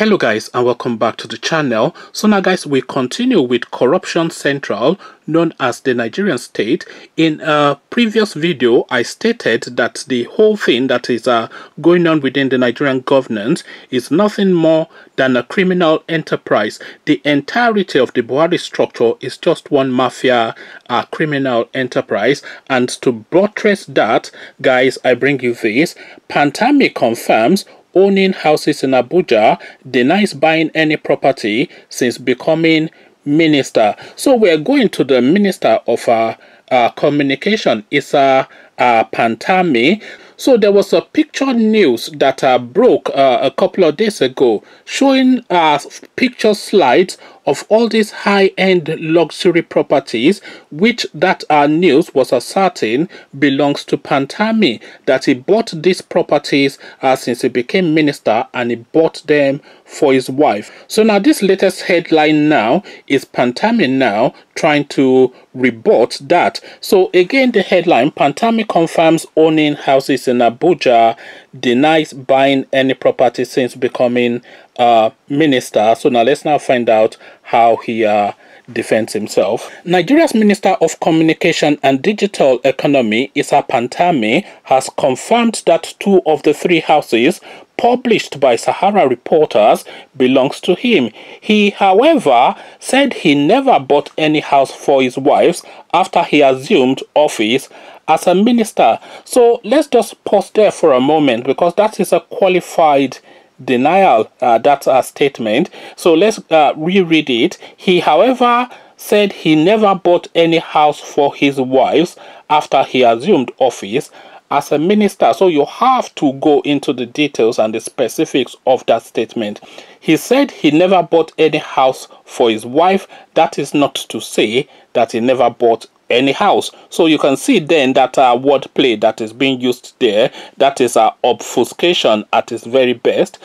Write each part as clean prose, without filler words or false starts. Hello guys, and welcome back to the channel. So now guys, we continue with Corruption Central, known as the Nigerian state. In a previous video, I stated that the whole thing that is going on within the Nigerian government is nothing more than a criminal enterprise. The entirety of the Buhari structure is just one mafia criminal enterprise. And to buttress that, guys, I bring you this. Pantami confirms owning houses in Abuja, denies buying any property since becoming minister. So we're going to the Minister of Communication, Isa Pantami. So there was a picture news that broke a couple of days ago, showing picture slides of all these high-end luxury properties, which that news was ascertained belongs to Pantami, that he bought these properties since he became minister, and he bought them for his wife. So now this latest headline now is Pantami now trying to rebut that. So again, the headline: Pantami confirms owning houses in Abuja, denies buying any property since becoming minister. So now let's find out how he defends himself. Nigeria's Minister of Communication and Digital Economy, Isa Pantami, has confirmed that two of the three houses published by Sahara Reporters belongs to him. He, however, said he never bought any house for his wives after he assumed office as a minister. So let's just pause there for a moment, because that is a qualified denial, that's a statement. So let's reread it. He, however, said he never bought any house for his wives after he assumed office as a minister. So you have to go into the details and the specifics of that statement. He said he never bought any house for his wife. That is not to say that he never bought any house. So you can see then that wordplay that is being used there, that is obfuscation at its very best,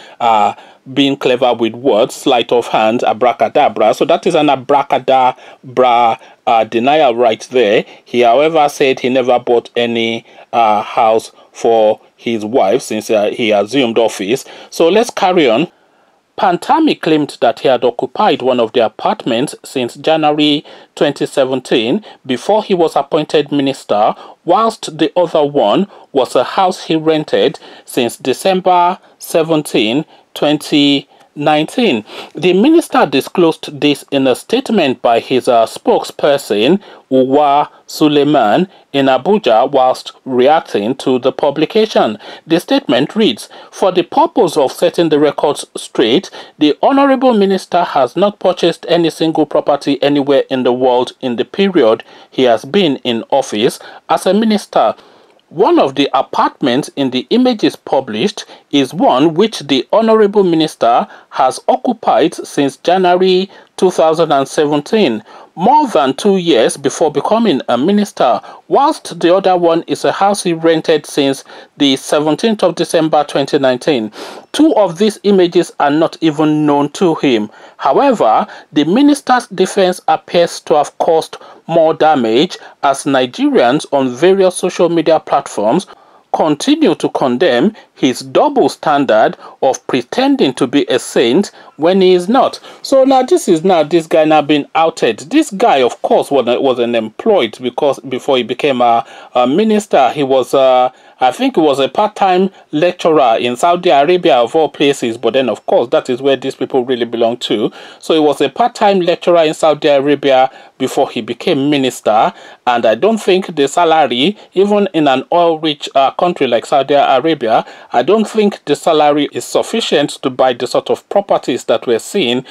being clever with words, sleight of hand, abracadabra. So that is an abracadabra denial right there. He, however, said he never bought any house for his wife since he assumed office. So let's carry on. Pantami claimed that he had occupied one of the apartments since January 2017 before he was appointed minister, whilst the other one was a house he rented since December 17, 2019. The minister disclosed this in a statement by his spokesperson, Uwa Suleiman, in Abuja whilst reacting to the publication. The statement reads, "For the purpose of setting the records straight, the Honourable Minister has not purchased any single property anywhere in the world in the period he has been in office as a minister. One of the apartments in the images published is one which the Honourable Minister has occupied since January 2017, more than 2 years before becoming a minister, whilst the other one is a house he rented since the 17th of December 2019. Two of these images are not even known to him. However, the minister's defence appears to have caused more damage, as Nigerians on various social media platforms continue to condemn his double standard of pretending to be a saint when he is not." So now this is this guy being outed. This guy, of course, was an employed, because before he became a minister, he was I think he was a part-time lecturer in Saudi Arabia of all places, but then of course that is where these people really belong to. So he was a part-time lecturer in Saudi Arabia before he became minister, and I don't think the salary, even in an oil-rich country like Saudi Arabia, I don't think the salary is sufficient to buy the sort of properties that we're seeing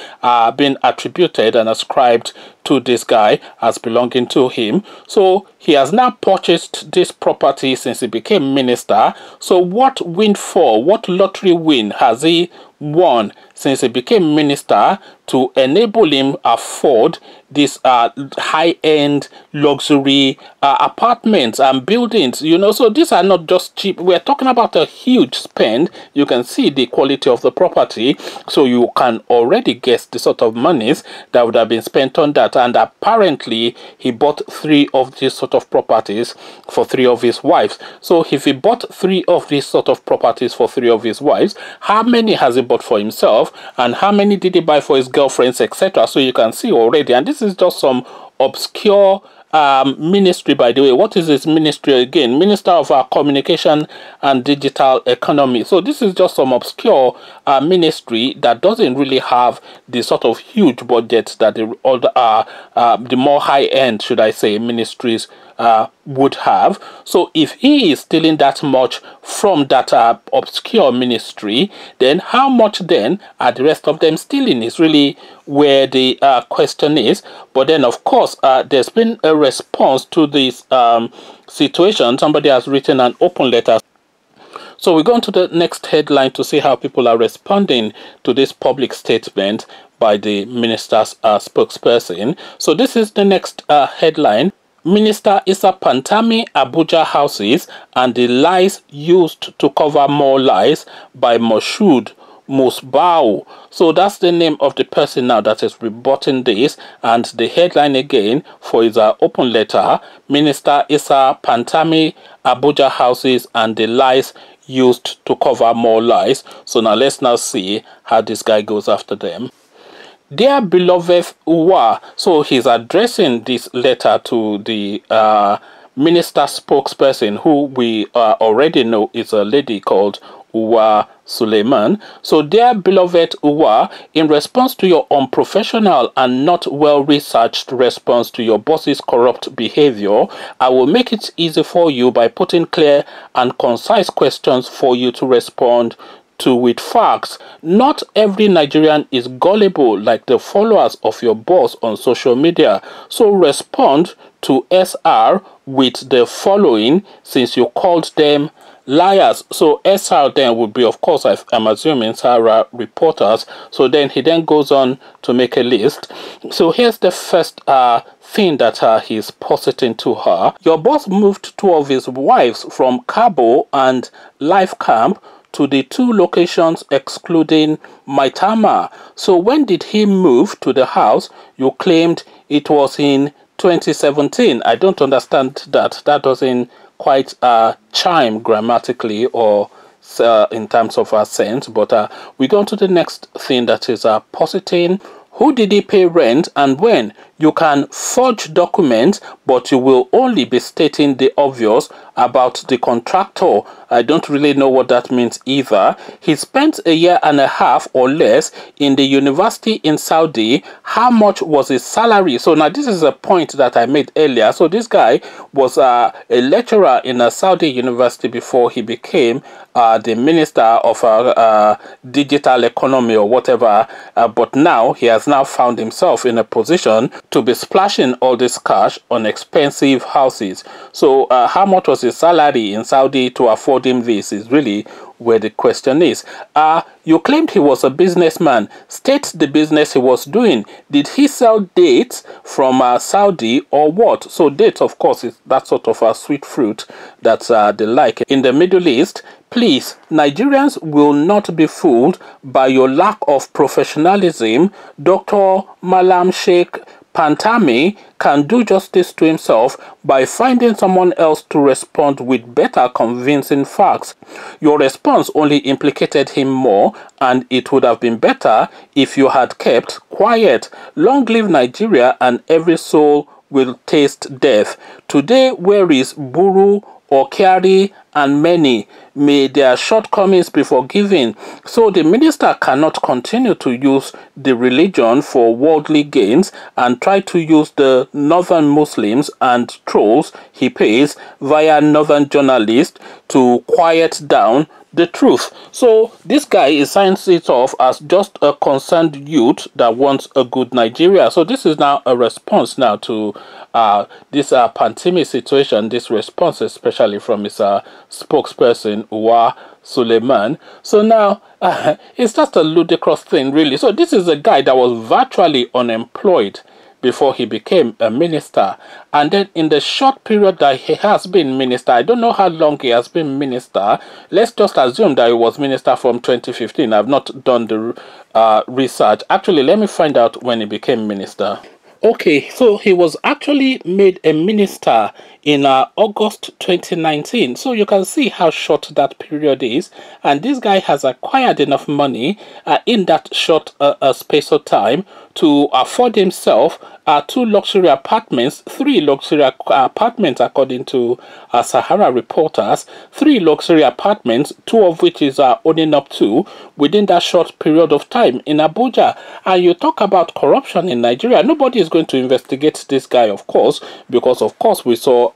being attributed and ascribed to this guy as belonging to him. So he has now purchased this property since he became minister. So what windfall, what lottery win has he won since he became minister to enable him afford these high-end luxury apartments and buildings, you know. So these are not just cheap. We're talking about a huge spend. You can see the quality of the property, so you can already guess the sort of monies that would have been spent on that. And apparently he bought 3 of these sort of properties for 3 of his wives. So if he bought 3 of these sort of properties for 3 of his wives, how many has he bought for himself, and how many did he buy for his girlfriends, etc.? So you can see already. And this is just some obscure ministry, by the way. What is this ministry again? Minister of Communication and Digital Economy. So this is just some obscure ministry that doesn't really have the sort of huge budgets that the more high-end, should I say, ministries would have. So if he is stealing that much from that obscure ministry, then how much then are the rest of them stealing is really where the question is. But then, of course, there's been a response to this situation. Somebody has written an open letter. So we're going to the next headline to see how people are responding to this public statement by the minister's spokesperson. So this is the next headline. Minister Isa Pantami, Abuja houses and the lies used to cover more lies by Moshoud Musbao. So that's the name of the person now that is rebutting this. And the headline again for his open letter, Minister Isa Pantami, Abuja houses and the lies used to cover more lies. So now let's now see how this guy goes after them. Dear beloved Uwa, so he's addressing this letter to the minister spokesperson, who we already know is a lady called Uwa Suleiman. So, dear beloved Uwa, in response to your unprofessional and not well-researched response to your boss's corrupt behavior, I will make it easy for you by putting clear and concise questions for you to respond to with facts. Not every Nigerian is gullible like the followers of your boss on social media. So respond to SR with the following, since you called them liars. So SR then would be, of course, I'm assuming, Sahara Reporters. So then he then goes on to make a list. So here's the first thing that he's positing to her. Your boss moved 2 of his wives from Cabo and Life Camp to the 2 locations excluding Maitama. So when did he move to the house? You claimed it was in 2017. I don't understand that. That doesn't quite chime grammatically or in terms of our sense. But we go on to the next thing that is positing. Who did he pay rent and when? You can forge documents, but you will only be stating the obvious about the contractor. I don't really know what that means either. He spent a year and a half or less in the university in Saudi. How much was his salary? So now this is a point that I made earlier. So this guy was a lecturer in a Saudi university before he became the minister of digital economy or whatever. But now he has now found himself in a position to be splashing all this cash on expensive houses. So how much was his salary in Saudi to afford him this is really where the question is. You claimed he was a businessman. State the business he was doing. Did he sell dates from Saudi or what? So dates, of course, is that sort of a sweet fruit that's they like in the Middle East. Please, Nigerians will not be fooled by your lack of professionalism. Dr. Malam Sheikh Pantami can do justice to himself by finding someone else to respond with better convincing facts. Your response only implicated him more, and it would have been better if you had kept quiet. Long live Nigeria, and every soul will taste death. Today, where is Buru, Okiari, and many? May their shortcomings be forgiven. So the minister cannot continue to use the religion for worldly gains and try to use the northern Muslims and trolls he pays via northern journalists to quiet down the truth. So this guy signs it off as just a concerned youth that wants a good Nigeria. So this is now a response now to this Pantami situation, this response especially from his spokesperson Uwa Suleiman. So now it's just a ludicrous thing really. So this is a guy that was virtually unemployed before he became a minister, and then in the short period that he has been minister, I don't know how long he has been minister, let's just assume that he was minister from 2015. I've not done the research. Actually, let me find out when he became minister. Okay, so he was actually made a minister in August 2019. So you can see how short that period is. And this guy has acquired enough money in that short space of time to afford himself two luxury apartments, three luxury apartments according to Sahara Reporters, three luxury apartments, two of which is owning up to within that short period of time in Abuja. And you talk about corruption in Nigeria. Nobody is going to investigate this guy, of course, because of course we saw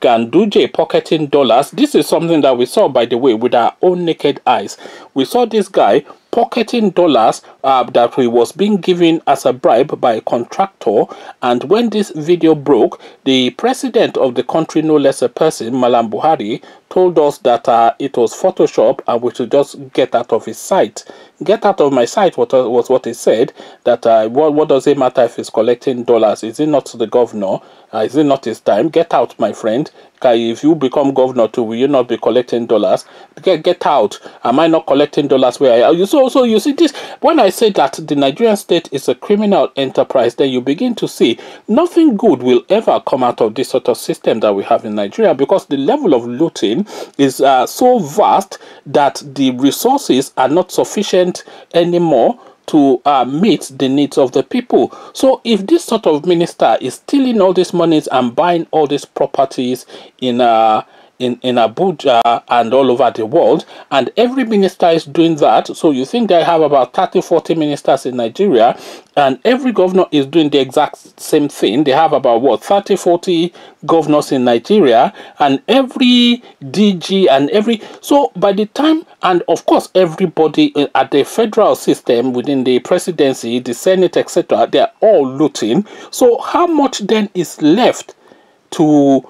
Ganduje pocketing dollars. This is something that we saw, by the way, with our own naked eyes. We saw this guy pocketing dollars that he was being given as a bribe by a contractor. And when this video broke, the president of the country, no less a person, Malam Buhari, told us that it was Photoshop and we should just get out of his sight. Get out of my sight was what he said, that what does it matter if he's collecting dollars? Is it not the governor? Is it not his time? Get out, my friend. If you become governor too, will you not be collecting dollars? Get out. Am I not collecting dollars where I am? So you see this, when I say that the Nigerian state is a criminal enterprise, then you begin to see nothing good will ever come out of this sort of system that we have in Nigeria, because the level of looting is so vast that the resources are not sufficient anymore to meet the needs of the people. So if this sort of minister is stealing all these monies and buying all these properties in Abuja and all over the world, and every minister is doing that, so you think they have about 30-40 ministers in Nigeria, and every governor is doing the exact same thing. They have about what, 30-40 governors in Nigeria, and every DG and every, so by the time, and of course everybody at the federal system within the presidency, the senate, etc., they're all looting. So how much then is left to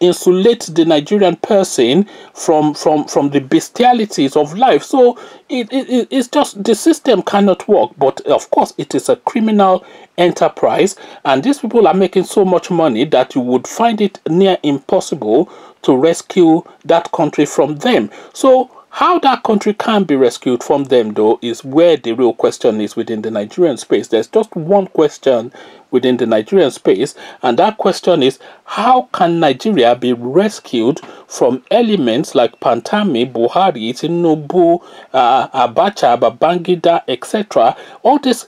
insulate the Nigerian person from the bestialities of life? So it's just, the system cannot work. But of course it is a criminal enterprise, and these people are making so much money that you would find it near impossible to rescue that country from them. So how that country can be rescued from them, though, is where the real question is within the Nigerian space. There's just one question within the Nigerian space, and that question is, how can Nigeria be rescued from elements like Pantami, Buhari, Tinubu, Abacha, Babangida, etc.? All these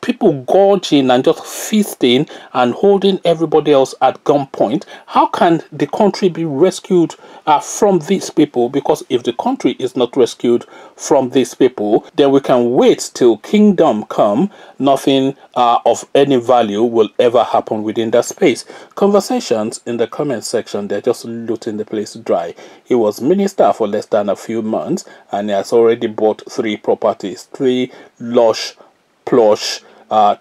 people gorging and just feasting and holding everybody else at gunpoint. How can the country be rescued from these people? Because if the country is not rescued from these people, then we can wait till kingdom come. Nothing of any value will ever happen within that space. Conversations in the comment section, they're just looting the place dry. He was minister for less than a few months and he has already bought three properties, three plush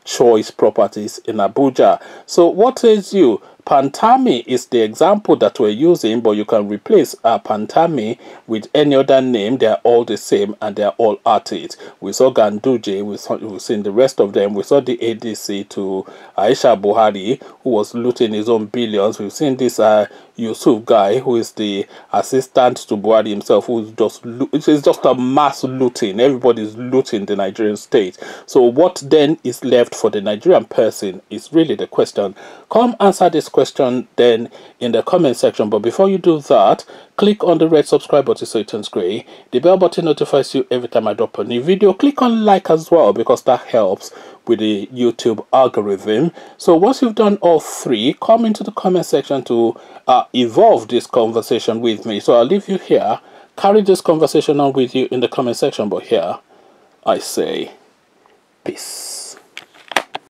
choice properties in Abuja. So what says you? Pantami is the example that we're using, but you can replace Pantami with any other name. They're all the same and they're all at it. We saw Ganduje, we've seen the rest of them. We saw the ADC to Aisha Buhari, who was looting his own billions. We've seen this Yusuf guy, who is the assistant to Buhari himself, who's just, it's just a mass looting. Everybody's looting the Nigerian state. So what then is left for the Nigerian person is really the question. Come answer this question then in the comment section. But before you do that, click on the red subscribe button so it turns grey. The bell button notifies you every time I drop a new video. Click on like as well, because that helps with the YouTube algorithm. So once you've done all three, come into the comment section to evolve this conversation with me. So I'll leave you here. Carry this conversation on with you in the comment section. But here I say peace.